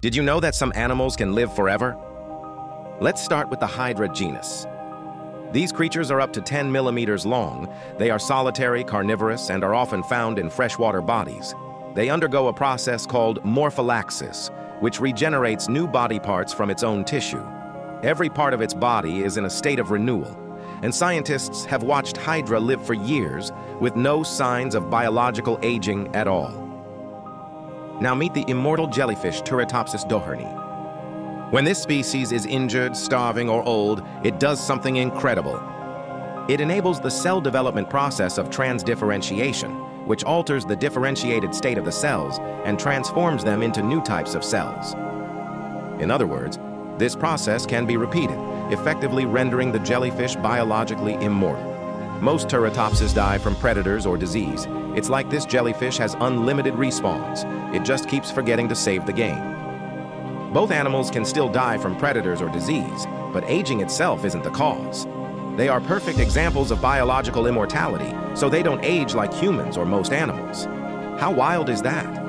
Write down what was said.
Did you know that some animals can live forever? Let's start with the Hydra genus. These creatures are up to 10 millimeters long. They are solitary, carnivorous, and are often found in freshwater bodies. They undergo a process called morphallaxis, which regenerates new body parts from its own tissue. Every part of its body is in a state of renewal, and scientists have watched Hydra live for years with no signs of biological aging at all. Now meet the immortal jellyfish Turritopsis dohrnii. When this species is injured, starving, or old, it does something incredible. It enables the cell development process of transdifferentiation, which alters the differentiated state of the cells and transforms them into new types of cells. In other words, this process can be repeated, effectively rendering the jellyfish biologically immortal. Most Turritopsis die from predators or disease. It's like this jellyfish has unlimited respawns. It just keeps forgetting to save the game. Both animals can still die from predators or disease, but aging itself isn't the cause. They are perfect examples of biological immortality, so they don't age like humans or most animals. How wild is that?